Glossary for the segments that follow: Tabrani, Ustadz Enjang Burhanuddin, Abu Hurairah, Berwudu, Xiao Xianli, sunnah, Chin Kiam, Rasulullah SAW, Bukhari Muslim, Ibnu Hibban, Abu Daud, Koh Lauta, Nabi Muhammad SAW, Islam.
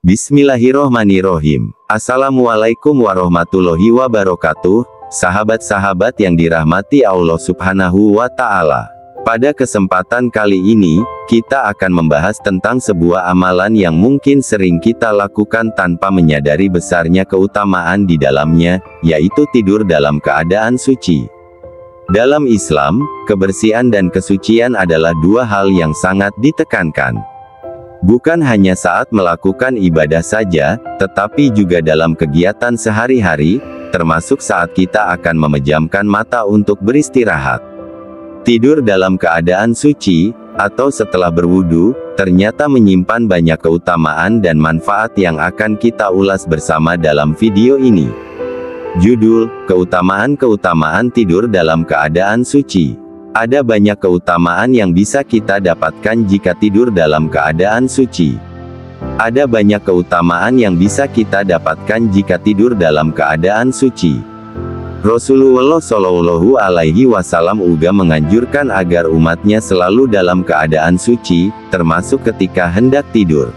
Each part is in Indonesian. Bismillahirrohmanirrohim. Assalamualaikum warahmatullahi wabarakatuh, sahabat-sahabat yang dirahmati Allah Subhanahu wa Ta'ala. Pada kesempatan kali ini, kita akan membahas tentang sebuah amalan yang mungkin sering kita lakukan tanpa menyadari besarnya keutamaan di dalamnya, yaitu tidur dalam keadaan suci. Dalam Islam, kebersihan dan kesucian adalah dua hal yang sangat ditekankan. Bukan hanya saat melakukan ibadah saja, tetapi juga dalam kegiatan sehari-hari, termasuk saat kita akan memejamkan mata untuk beristirahat. Tidur dalam keadaan suci, atau setelah berwudu, ternyata menyimpan banyak keutamaan dan manfaat yang akan kita ulas bersama dalam video ini. Judul, Keutamaan-Keutamaan Tidur Dalam Keadaan Suci. Ada banyak keutamaan yang bisa kita dapatkan jika tidur dalam keadaan suci. Ada banyak keutamaan yang bisa kita dapatkan jika tidur dalam keadaan suci. Rasulullah Shallallahu Alaihi Wasallam juga menganjurkan agar umatnya selalu dalam keadaan suci, termasuk ketika hendak tidur.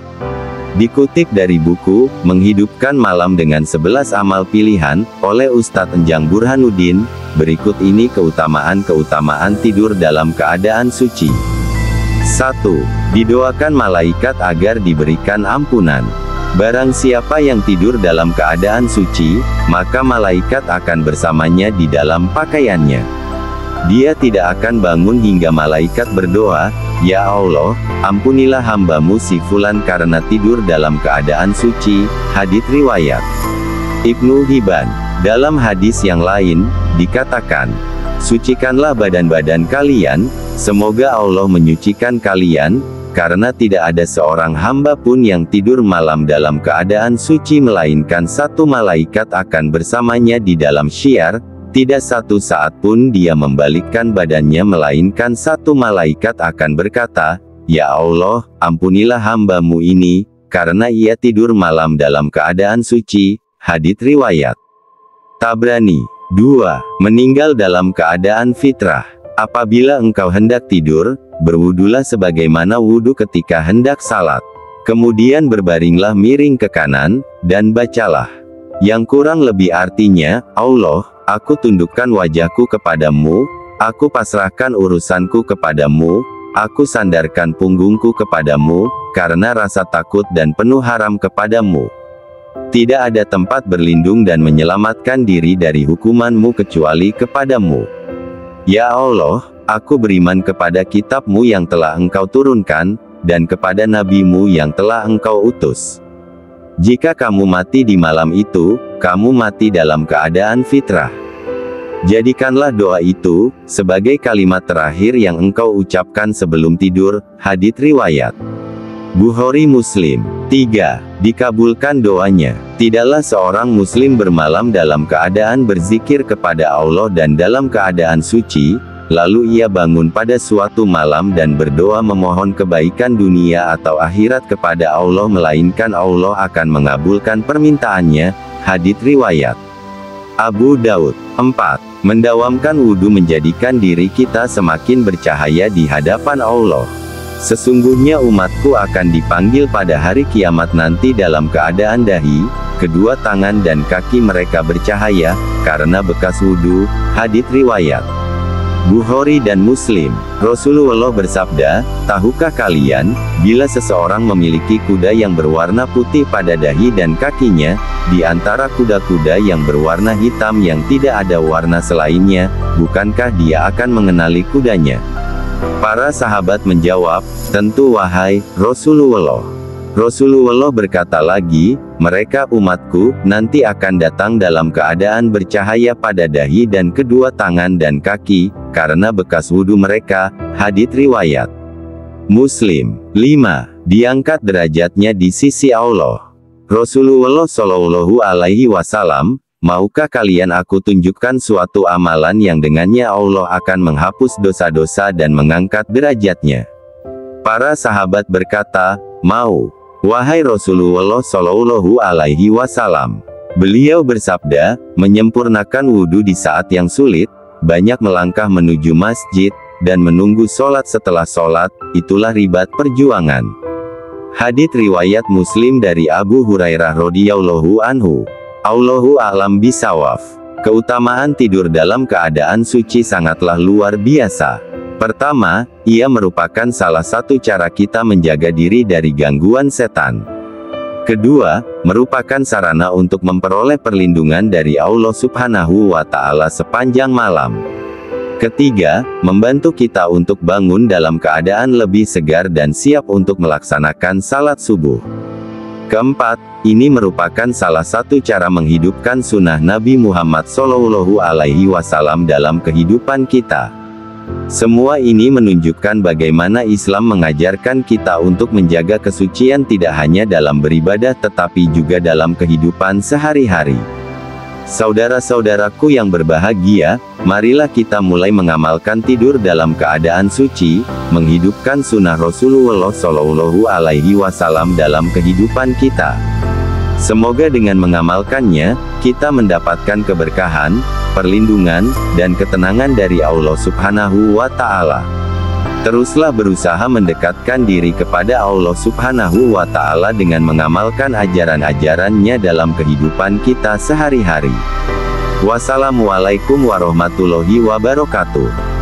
Dikutip dari buku Menghidupkan Malam dengan 11 Amal Pilihan oleh Ustadz Enjang Burhanuddin. Berikut ini keutamaan-keutamaan tidur dalam keadaan suci. 1. Didoakan malaikat agar diberikan ampunan. Barang siapa yang tidur dalam keadaan suci, maka malaikat akan bersamanya di dalam pakaiannya. Dia tidak akan bangun hingga malaikat berdoa, "Ya Allah, ampunilah hambamu si Fulan karena tidur dalam keadaan suci." Hadits riwayat Ibnu Hibban. Dalam hadis yang lain, dikatakan, "Sucikanlah badan-badan kalian, semoga Allah menyucikan kalian, karena tidak ada seorang hamba pun yang tidur malam dalam keadaan suci melainkan satu malaikat akan bersamanya di dalam syiar, tidak satu saat pun dia membalikkan badannya melainkan satu malaikat akan berkata, 'Ya Allah, ampunilah hambamu ini, karena ia tidur malam dalam keadaan suci.'" Hadits riwayat Tabrani. 2. Meninggal dalam keadaan fitrah. Apabila engkau hendak tidur, berwudulah sebagaimana wudu ketika hendak salat. Kemudian berbaringlah miring ke kanan, dan bacalah. Yang kurang lebih artinya, "Allah, aku tundukkan wajahku kepadamu, aku pasrahkan urusanku kepadamu, aku sandarkan punggungku kepadamu, karena rasa takut dan penuh haram kepadamu. Tidak ada tempat berlindung dan menyelamatkan diri dari hukuman-Mu kecuali kepadamu. Ya Allah, aku beriman kepada kitab-Mu yang telah Engkau turunkan, dan kepada nabi-Mu yang telah Engkau utus. Jika kamu mati di malam itu, kamu mati dalam keadaan fitrah. Jadikanlah doa itu, sebagai kalimat terakhir yang Engkau ucapkan sebelum tidur." Hadits riwayat Bukhari Muslim. 3. Dikabulkan doanya. Tidaklah seorang muslim bermalam dalam keadaan berzikir kepada Allah dan dalam keadaan suci, lalu ia bangun pada suatu malam dan berdoa memohon kebaikan dunia atau akhirat kepada Allah melainkan Allah akan mengabulkan permintaannya. Hadits riwayat Abu Daud. 4. Mendawamkan wudhu menjadikan diri kita semakin bercahaya di hadapan Allah. "Sesungguhnya umatku akan dipanggil pada hari kiamat nanti dalam keadaan dahi, kedua tangan dan kaki mereka bercahaya, karena bekas wudhu." Hadits riwayat Bukhari dan Muslim. Rasulullah bersabda, "Tahukah kalian, bila seseorang memiliki kuda yang berwarna putih pada dahi dan kakinya, di antara kuda-kuda yang berwarna hitam yang tidak ada warna selainnya, bukankah dia akan mengenali kudanya?" Para sahabat menjawab, "Tentu wahai Rasulullah." Rasulullah berkata lagi, "Mereka umatku, nanti akan datang dalam keadaan bercahaya pada dahi dan kedua tangan dan kaki, karena bekas wudhu mereka." Hadits riwayat Muslim. 5. Diangkat derajatnya di sisi Allah. Rasulullah Shallallahu Alaihi Wasallam, "Maukah kalian aku tunjukkan suatu amalan yang dengannya Allah akan menghapus dosa-dosa dan mengangkat derajatnya?" Para sahabat berkata, "Mau, wahai Rasulullah Shallallahu Alaihi Wasallam." Beliau bersabda, "Menyempurnakan wudhu di saat yang sulit, banyak melangkah menuju masjid, dan menunggu sholat setelah sholat, itulah ribat perjuangan." Hadits riwayat Muslim dari Abu Hurairah radhiyallahu anhu. Allahu a'lam bisawaf. Keutamaan tidur dalam keadaan suci sangatlah luar biasa. Pertama, ia merupakan salah satu cara kita menjaga diri dari gangguan setan. Kedua, merupakan sarana untuk memperoleh perlindungan dari Allah Subhanahu wa Ta'ala sepanjang malam. Ketiga, membantu kita untuk bangun dalam keadaan lebih segar dan siap untuk melaksanakan salat subuh. Keempat, ini merupakan salah satu cara menghidupkan sunnah Nabi Muhammad SAW dalam kehidupan kita. Semua ini menunjukkan bagaimana Islam mengajarkan kita untuk menjaga kesucian tidak hanya dalam beribadah tetapi juga dalam kehidupan sehari-hari. Saudara-saudaraku yang berbahagia, marilah kita mulai mengamalkan tidur dalam keadaan suci, menghidupkan sunnah Rasulullah SAW dalam kehidupan kita. Semoga dengan mengamalkannya, kita mendapatkan keberkahan, perlindungan, dan ketenangan dari Allah Subhanahu wa Ta'ala. Teruslah berusaha mendekatkan diri kepada Allah Subhanahu wa Ta'ala dengan mengamalkan ajaran-ajarannya dalam kehidupan kita sehari-hari. Wassalamualaikum warahmatullahi wabarakatuh.